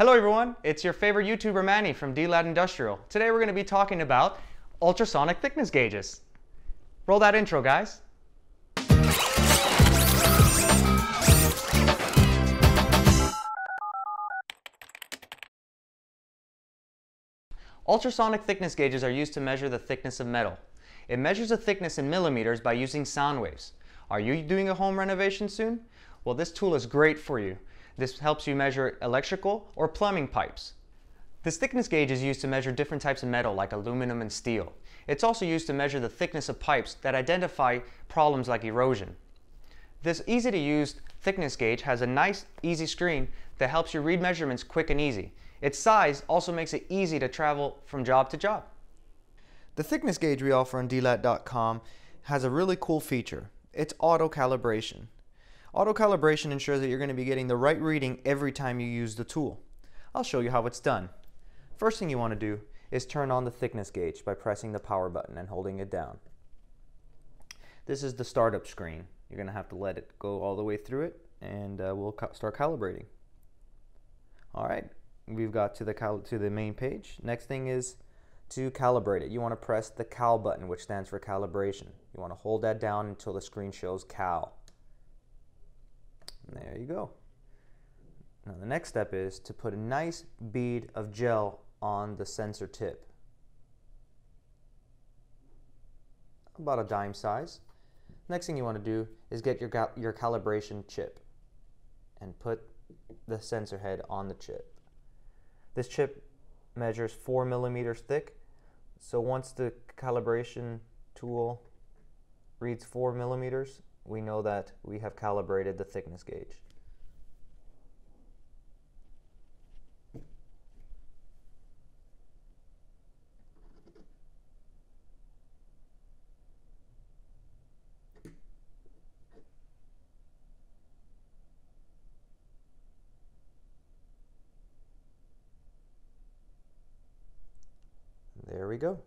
Hello everyone, it's your favorite YouTuber Manny from Deelat Industrial. Today we're going to be talking about ultrasonic thickness gauges. Roll that intro, guys. Ultrasonic thickness gauges are used to measure the thickness of metal. It measures the thickness in millimeters by using sound waves. Are you doing a home renovation soon? Well, this tool is great for you. This helps you measure electrical or plumbing pipes. This thickness gauge is used to measure different types of metal like aluminum and steel. It's also used to measure the thickness of pipes that identify problems like erosion. This easy to use thickness gauge has a nice, easy screen that helps you read measurements quick and easy. Its size also makes it easy to travel from job to job. The thickness gauge we offer on deelat.com has a really cool feature. It's auto calibration. Auto calibration ensures that you're going to be getting the right reading every time you use the tool. I'll show you how it's done. First thing you want to do is turn on the thickness gauge by pressing the power button and holding it down. This is the startup screen. You're going to have to let it go all the way through it and we'll start calibrating. Alright, we've got to the main page. Next thing is to calibrate it. You want to press the Cal button, which stands for calibration. You want to hold that down until the screen shows Cal. There you go. Now the next step is to put a nice bead of gel on the sensor tip. About a dime size. Next thing you want to do is get your calibration chip and put the sensor head on the chip. This chip measures 4 millimeters thick, so once the calibration tool reads 4 millimeters, we know that we have calibrated the thickness gauge. There we go.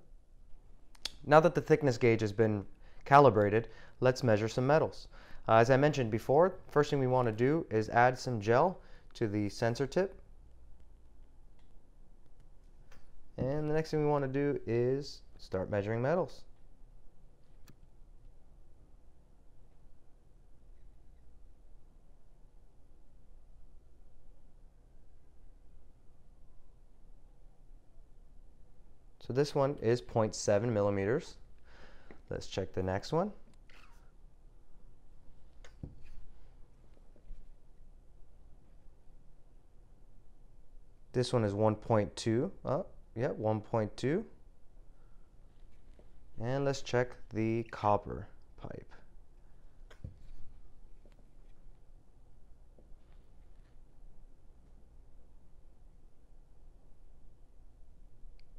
Now that the thickness gauge has been calibrated, let's measure some metals. As I mentioned before, first thing we want to do is add some gel to the sensor tip. And the next thing we want to do is start measuring metals. So this one is 0.7 millimeters. Let's check the next one. This one is 1.2. Oh, yeah, 1.2. And let's check the copper pipe.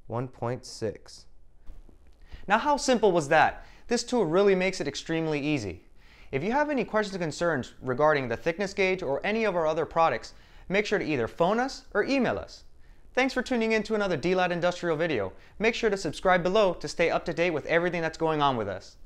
.6. Now how simple was that? This tool really makes it extremely easy. If you have any questions or concerns regarding the thickness gauge or any of our other products, make sure to either phone us or email us. Thanks for tuning in to another Deelat Industrial video. Make sure to subscribe below to stay up to date with everything that's going on with us.